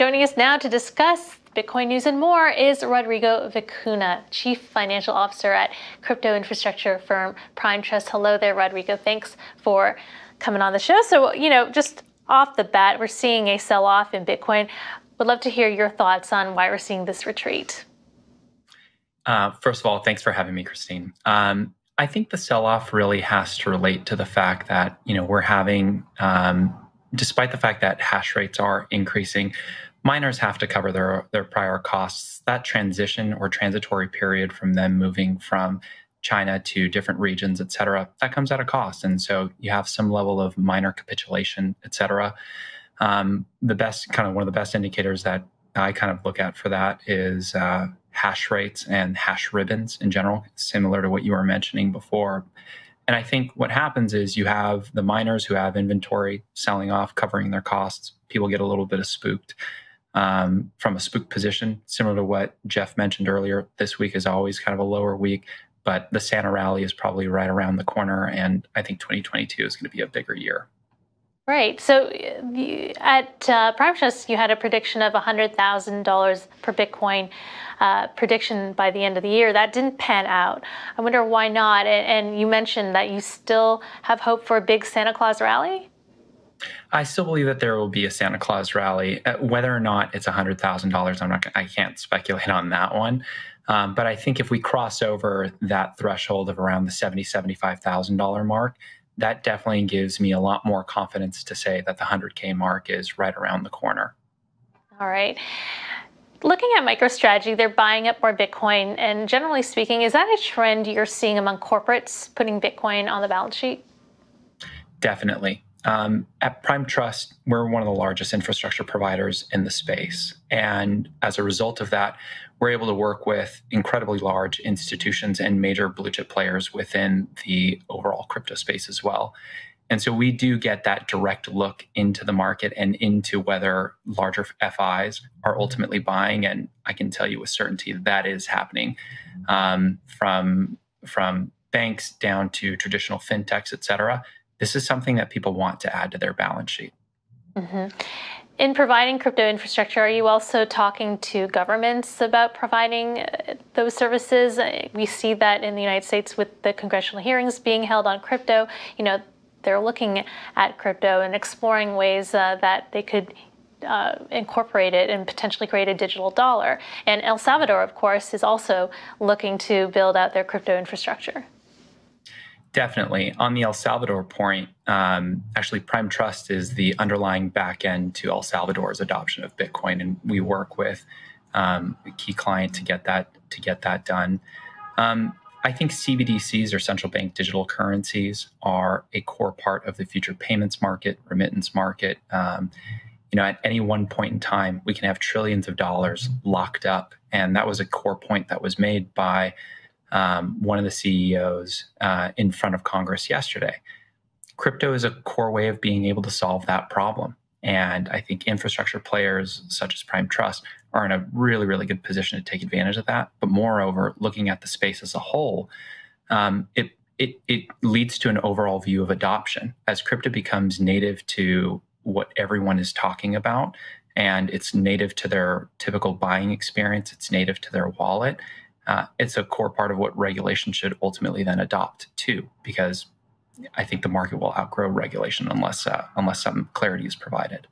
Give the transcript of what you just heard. Joining us now to discuss Bitcoin news and more is Rodrigo Vicuna, Chief Financial Officer at crypto infrastructure firm Prime Trust. Hello there, Rodrigo. Thanks for coming on the show. So, you know, just off the bat, we're seeing a sell-off in Bitcoin. Would love to hear your thoughts on why we're seeing this retreat. First of all, thanks for having me, Christine. I think the sell-off really has to relate to the fact that, you know, we're having, despite the fact that hash rates are increasing, miners have to cover their prior costs. That transition or transitory period from them moving from China to different regions, et cetera, that comes at a cost. And so you have some level of miner capitulation, et cetera. One of the best indicators that I kind of look at for that is hash rates and hash ribbons in general, similar to what you were mentioning before. And I think what happens is you have the miners who have inventory selling off, covering their costs. People get a little bit of spooked. From a spook position, similar to what Jeff mentioned earlier, this week is always kind of a lower week, but the Santa rally is probably right around the corner, and I think 2022 is going to be a bigger year. Right. So at Prime Trust, you had a prediction of $100,000 per Bitcoin prediction by the end of the year. That didn't pan out. I wonder why not. And you mentioned that you still have hope for a big Santa Claus rally? I still believe that there will be a Santa Claus rally. Whether or not it's $100,000, I can't speculate on that one. But I think if we cross over that threshold of around the $70,000, $75,000 mark, that definitely gives me a lot more confidence to say that the 100K mark is right around the corner. All right. Looking at MicroStrategy, they're buying up more Bitcoin. And generally speaking, is that a trend you're seeing among corporates putting Bitcoin on the balance sheet? Definitely. At Prime Trust, we're one of the largest infrastructure providers in the space. And as a result of that, we're able to work with incredibly large institutions and major blue chip players within the overall crypto space as well. And so we do get that direct look into the market and into whether larger FIs are ultimately buying. And I can tell you with certainty that is happening from banks down to traditional fintechs, et cetera. This is something that people want to add to their balance sheet. Mm-hmm. In providing crypto infrastructure, are you also talking to governments about providing those services? We see that in the United States with the congressional hearings being held on crypto. You know, they're looking at crypto and exploring ways that they could incorporate it and potentially create a digital dollar. And El Salvador, of course, is also looking to build out their crypto infrastructure. Definitely. On the El Salvador point, actually, Prime Trust is the underlying back end to El Salvador's adoption of Bitcoin, and we work with a key client to get that done. I think CBDCs, or central bank digital currencies, are a core part of the future payments market, remittance market. You know, at any one point in time, we can have trillions of dollars locked up, and that was a core point that was made by one of the CEOs in front of Congress yesterday. Crypto is a core way of being able to solve that problem. And I think infrastructure players such as Prime Trust are in a really, really good position to take advantage of that. But moreover, looking at the space as a whole, it leads to an overall view of adoption. As crypto becomes native to what everyone is talking about, and it's native to their typical buying experience, it's native to their wallet, it's a core part of what regulation should ultimately then adopt too, because I think the market will outgrow regulation unless some clarity is provided.